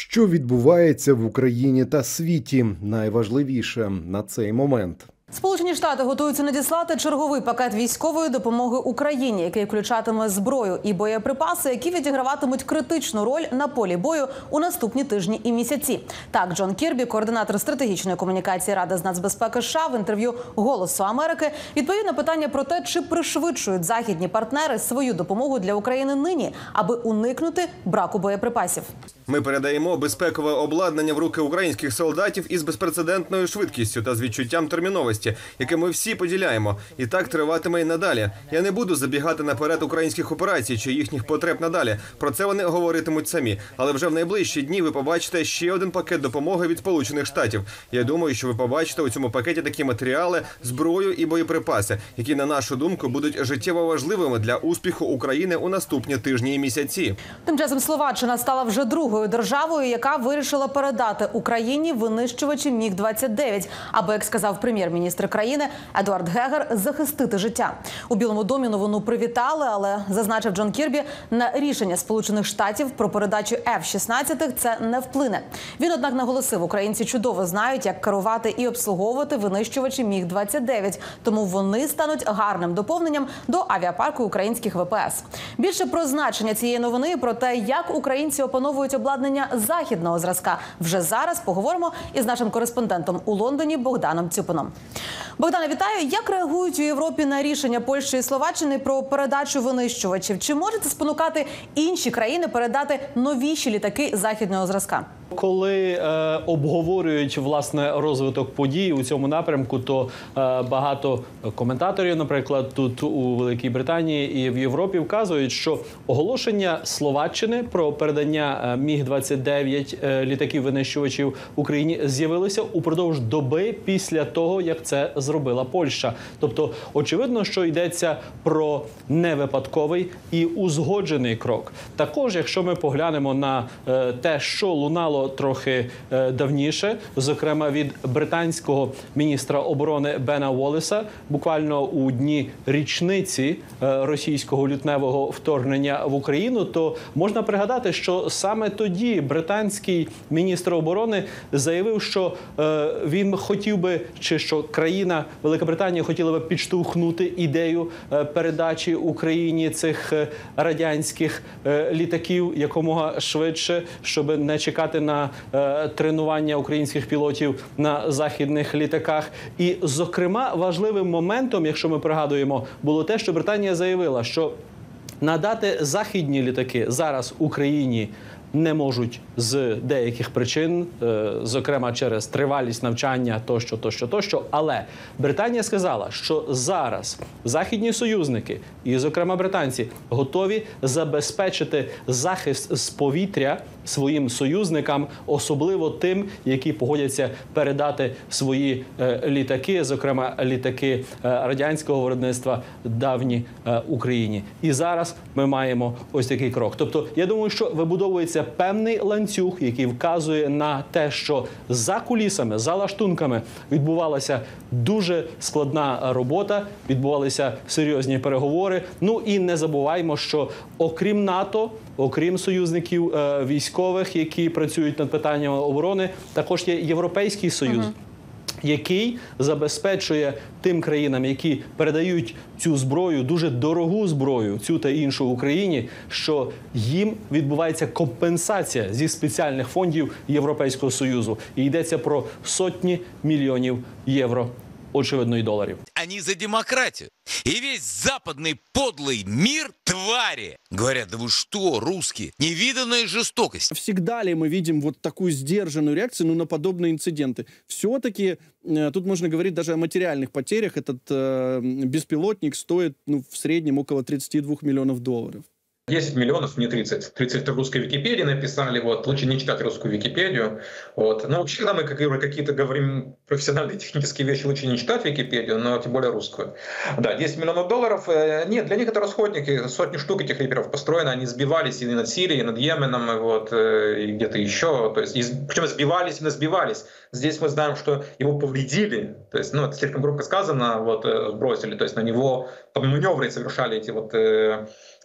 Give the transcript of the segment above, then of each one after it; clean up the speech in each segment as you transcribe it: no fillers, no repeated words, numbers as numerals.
Що відбувається в Україні та світі? Найважливіше на цей момент. Сполучені Штати готуються надіслати черговий пакет військової допомоги Україні, який включатиме зброю і боєприпаси, які відіграватимуть критичну роль на полі бою у наступні тижні і місяці. Так Джон Кірбі, координатор стратегічної комунікації Ради з Нацбезпеки США, в інтерв'ю «Голосу Америки» відповів на питання про те, чи пришвидшують західні партнери свою допомогу для України нині, аби уникнути браку боєприпасів. Ми передаємо безпекове обладнання в руки українських солдатів із безпрецедентною швидкістю та з відчуттям терміновості, яке ми всі поділяємо. І так триватиме і надалі. Я не буду забігати наперед українських операцій чи їхніх потреб надалі. Про це вони говоритимуть самі. Але вже в найближчі дні ви побачите ще один пакет допомоги від Сполучених Штатів. Я думаю, що ви побачите у цьому пакеті такі матеріали, зброю і боєприпаси, які, на нашу думку, будуть життєво важливими для успіху України у наступні тижні і місяці. Тим часом Словаччина стала вже другою державою, яка вирішила передати Україні винищувачі МІГ-29, аби, як сказав прем'єр-міністр країни Едуард Гегер, захистити життя. У Білому домі новину привітали, але, зазначив Джон Кірбі, на рішення Сполучених Штатів про передачу F-16 це не вплине. Він, однак, наголосив, українці чудово знають, як керувати і обслуговувати винищувачі МІГ-29, тому вони стануть гарним доповненням до авіапарку українських ВПС. Більше про значення цієї новини і про те, як українці опановують обладнання західного зразка, вже зараз поговоримо із нашим кореспондентом у Лондоні Богданом Цюпином. Богдане, вітаю. Як реагують у Європі на рішення Польщі і Словаччини про передачу винищувачів? Чи можете спонукати інші країни передати новіші літаки західного зразка? Коли обговорюють, власне, розвиток подій у цьому напрямку, то багато коментаторів, наприклад, тут у Великій Британії і в Європі вказують, що оголошення Словаччини про передання МІГ-29 літаків-винищувачів Україні з'явилося упродовж доби після того, як це зробила Польща. Тобто, очевидно, що йдеться про невипадковий і узгоджений крок. Також, якщо ми поглянемо на те, що лунало трохи давніше, зокрема від британського міністра оборони Бена Уоллеса, буквально у дні річниці російського лютневого вторгнення в Україну, то можна пригадати, що саме тоді британський міністр оборони заявив, що він хотів би, чи що країна Велика Британія хотіла би підштовхнути ідею передачі Україні цих радянських літаків якомога швидше, щоб не чекати на тренування українських пілотів на західних літаках. І, зокрема, важливим моментом, якщо ми пригадуємо, було те, що Британія заявила, що надати західні літаки зараз Україні не можуть з деяких причин, зокрема через тривалість навчання тощо. Але Британія сказала, що зараз західні союзники, і, зокрема, британці, готові забезпечити захист з повітря своїм союзникам, особливо тим, які погодяться передати свої літаки, зокрема літаки радянського виробництва, давні Україні. І зараз ми маємо ось такий крок. Тобто, я думаю, що вибудовується певний ланцюг, який вказує на те, що за кулісами, за лаштунками відбувалася дуже складна робота, відбувалися серйозні переговори. Ну і не забуваємо, що окрім НАТО, окрім союзників військових, які працюють над питаннями оборони, також є Європейський Союз, який забезпечує тим країнам, які передають цю зброю, дуже дорогу зброю, цю та іншу Україні, що їм відбувається компенсація зі спеціальних фондів Європейського Союзу. І йдеться про сотні мільйонів євро, очевидно, і доларів. Вони за демократію. И весь западный подлый мир – твари. Говорят, да вы что, русские, невиданная жестокость. Всегда ли мы видим вот такую сдержанную реакцию на подобные инциденты? Все-таки тут можно говорить даже о материальных потерях. Этот беспилотник стоит в среднем около $32 миллионов. 10 миллионов, не 30. 30 в русской Википедии написали, лучше не читать русскую Википедию. Но вообще, когда мы какие-то говорим профессиональные технические вещи, лучше не читать Википедию, но тем более русскую. Да, $10 миллионов. Нет, для них это расходники. Сотни штук этих риперов построено. Они сбивались и над Сирией, и над Йеменом, и где-то еще. То есть, причем сбивались и насбивались. Здесь мы знаем, что его повредили. То есть, это слишком грубо сказано, сбросили. То есть на него маневры совершали эти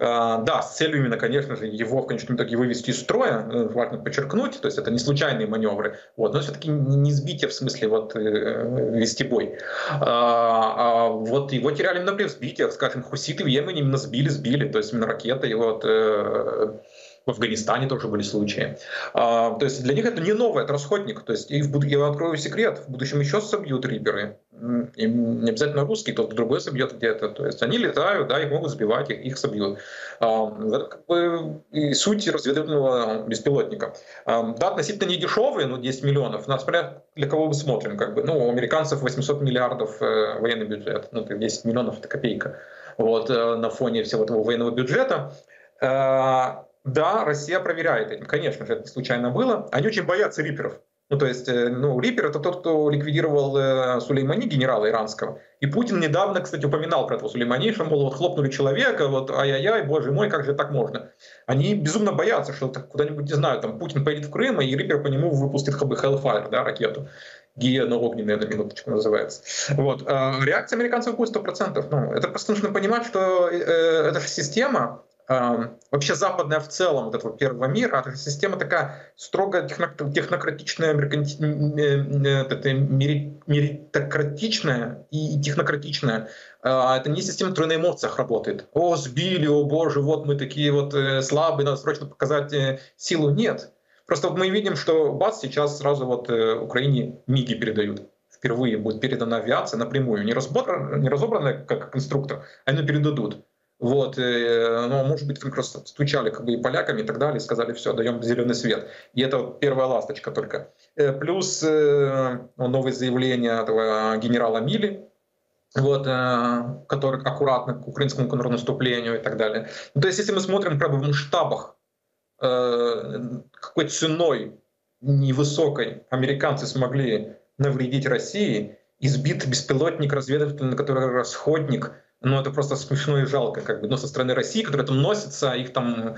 Да, с целью именно, конечно же, его в конечном итоге вывести из строя, важно подчеркнуть, то есть это не случайные маневры, вот, но все-таки не сбитие в смысле вот, вести бой. Вот его теряли именно при сбитиях, скажем, хуситы в Йемене именно сбили, то есть именно ракеты, вот, в Афганистане тоже были случаи. То есть для них это не новое, это расходник. То есть, я открою секрет, в будущем еще собьют риперы. Им не обязательно русский, тот другой собьет где-то. То есть они летают, да, их могут сбивать, их собьют. Это как бы и суть разведывательного беспилотника. Да, относительно не дешевые, но 10 миллионов. Но смотря для кого мы смотрим, как бы. Ну, у американцев 800 миллиардов военный бюджет. Ну, 10 миллионов это копейка. Вот на фоне всего этого военного бюджета. Да, Россия проверяет этим, конечно же, это не случайно было. Они очень боятся риперов. Ну, то есть, Рипер — это тот, кто ликвидировал Сулеймани, генерала иранского. И Путин недавно, кстати, упоминал про этого Сулеймани, что, мол, вот хлопнули человека, вот ай-яй-яй, боже мой, как же так можно. Они безумно боятся, что куда-нибудь, не знаю, там Путин поедет в Крым, и Рипер по нему выпустит Hellfire, да, ракету. Гиена огненная, на минуточку, называется. Вот. Реакция американцев будет 100%. Ну, это просто нужно понимать, что эта же система... Вообще западная в целом вот этого первого мира, эта система такая строго технократичная, меритократичная и технократичная. Это не система, которая на эмоциях работает. О, сбили, о боже, вот мы такие вот слабые, надо срочно показать силу. Нет. Просто мы видим, что бац, сейчас сразу вот Украине МИГи передают. Впервые будет передана авиация напрямую. Не разобранная как конструктор, они передадут. Вот, ну, может быть, как раз стучали как бы и поляками и так далее, сказали, все, даем зеленый свет. И это вот первая ласточка только. Плюс новые заявления этого генерала Мили, вот, который аккуратно к украинскому контрнаступлению и так далее. Ну, то есть, если мы смотрим как бы в масштабах, какой ценой невысокой американцы смогли навредить России, избит беспилотник разведывательный, который расходник. Ну, это просто смешно и жалко, как бы, но со стороны России, которая там носится, их там,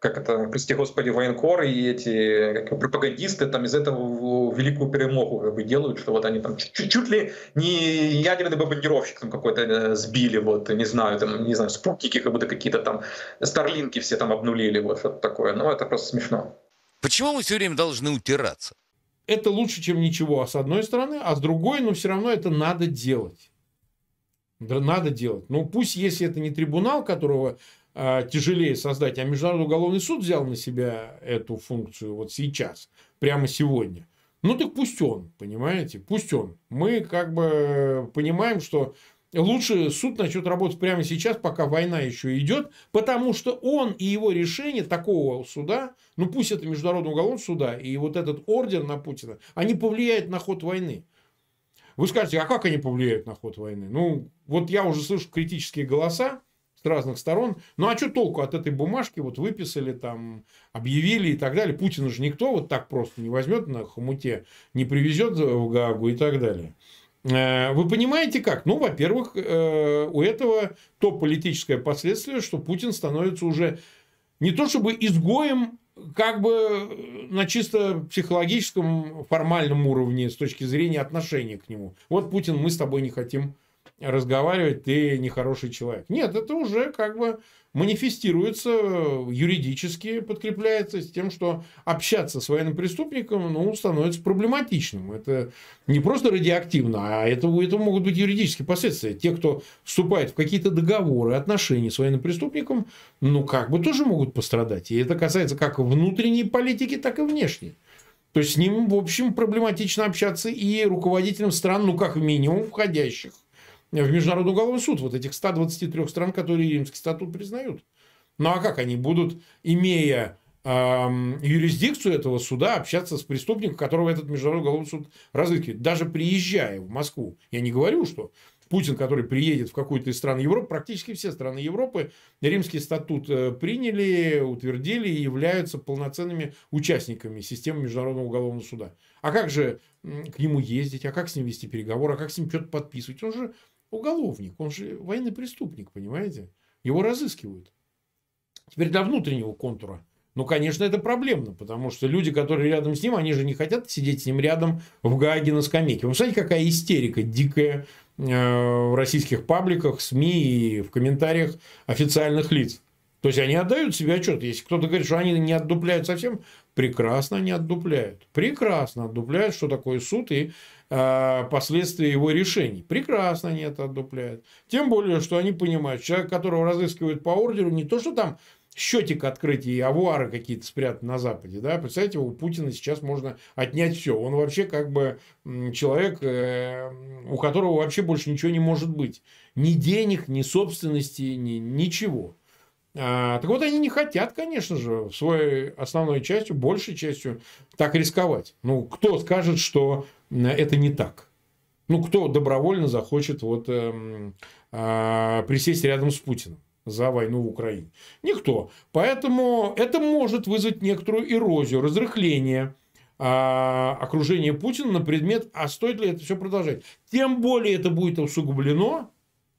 как это, прости господи, военкоры и эти пропагандисты там из этого великую перемогу как бы делают, что вот они там чуть ли не ядерный бомбардировщик там какой-то сбили, вот, не знаю, спутники как будто какие-то там, старлинки все там обнулили, вот, что-то такое, ну, это просто смешно. Почему мы все время должны утираться? Это лучше, чем ничего, с одной стороны, а с другой, но все равно это надо делать. Надо делать. Ну, пусть, если это не трибунал, которого тяжелее создать, а Международный уголовный суд взял на себя эту функцию вот сейчас, прямо сегодня. Ну, так пусть он, понимаете? Пусть он. Мы как бы понимаем, что лучше суд начнет работать прямо сейчас, пока война еще идет, потому что он и его решение такого суда, ну, пусть это Международный уголовный суд, и вот этот ордер на Путина, они повлияют на ход войны. Вы скажете, а как они повлияют на ход войны? Ну, вот я уже слышу критические голоса с разных сторон. Ну, а что толку от этой бумажки? Вот выписали, там, объявили и так далее. Путина же никто вот так просто не возьмет на хомуте, не привезет в Гаагу и так далее. Вы понимаете как? Ну, во-первых, у этого то политическое последствие, что Путин становится уже не то чтобы изгоем, как бы на чисто психологическом, формальном уровне с точки зрения отношения к нему. Вот, Путин, мы с тобой не хотим разговаривать, ты нехороший человек. Нет, это уже как бы манифестируется, юридически подкрепляется с тем, что общаться с военным преступником, ну, становится проблематичным. Это не просто радиоактивно, а это могут быть юридические последствия. Те, кто вступает в какие-то договоры, отношения с военным преступником, ну, как бы тоже могут пострадать. И это касается как внутренней политики, так и внешней. То есть, с ним, в общем, проблематично общаться и руководителям стран, ну, как минимум, входящих в Международный уголовный суд, вот этих 123 стран, которые Римский статут признают. Ну, а как они будут, имея юрисдикцию этого суда, общаться с преступником, которого этот Международный уголовный суд разыскивает? Даже приезжая в Москву, я не говорю, что Путин, который приедет в какую-то из стран Европы, практически все страны Европы Римский статут приняли, утвердили и являются полноценными участниками системы Международного уголовного суда. А как же к нему ездить, а как с ним вести переговоры, а как с ним что-то подписывать? Он же уголовник, он же военный преступник, понимаете? Его разыскивают. Теперь для внутреннего контура. Ну, конечно, это проблемно, потому что люди, которые рядом с ним, они же не хотят сидеть с ним рядом в Гааге на скамейке. Вы представляете, какая истерика дикая в российских пабликах, СМИ и в комментариях официальных лиц. То есть они отдают себе отчет. Если кто-то говорит, что они не отдупляют совсем, прекрасно они отдупляют. Прекрасно отдупляют, что такое суд и последствия его решений. Прекрасно они это отдупляют. Тем более, что они понимают, человек, которого разыскивают по ордеру, не то, что там счетик открыть и авуары какие-то спрятаны на Западе. Да? Представляете, у Путина сейчас можно отнять все. Он вообще как бы человек, у которого вообще больше ничего не может быть. Ни денег, ни собственности, ничего. Так вот, они не хотят, конечно же, своей основной частью, большей частью так рисковать. Ну, кто скажет, что это не так? Ну, кто добровольно захочет вот, присесть рядом с Путиным за войну в Украине? Никто. Поэтому это может вызвать некоторую эрозию, разрыхление окружения Путина на предмет, а стоит ли это все продолжать. Тем более это будет усугублено,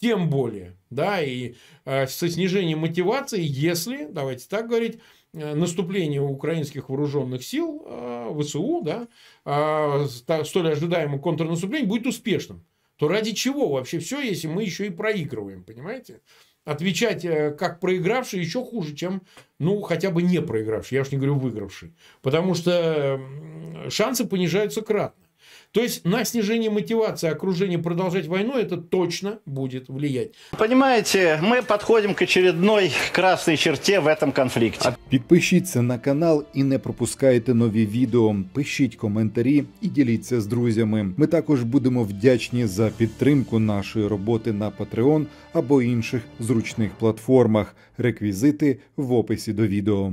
тем более, да, и со снижением мотивации, если, давайте так говорить, наступление украинских вооруженных сил, ВСУ, да, столь ожидаемое контрнаступление будет успешным, то ради чего вообще все, если мы еще и проигрываем, понимаете? Отвечать как проигравший еще хуже, чем, ну, хотя бы не проигравший, я уж не говорю выигравший, потому что шансы понижаются кратно. То есть, на снижение мотивации окружения продолжать войну это точно будет влиять. Понимаете, мы подходим к очередной красной черте в этом конфликте. Підпишіться на канал і не пропускайте нові відео, пишіть коментарі і діліться з друзями. Ми також будемо вдячні за підтримку нашої роботи на Patreon або інших зручних платформах. Реквізити в описі до відео.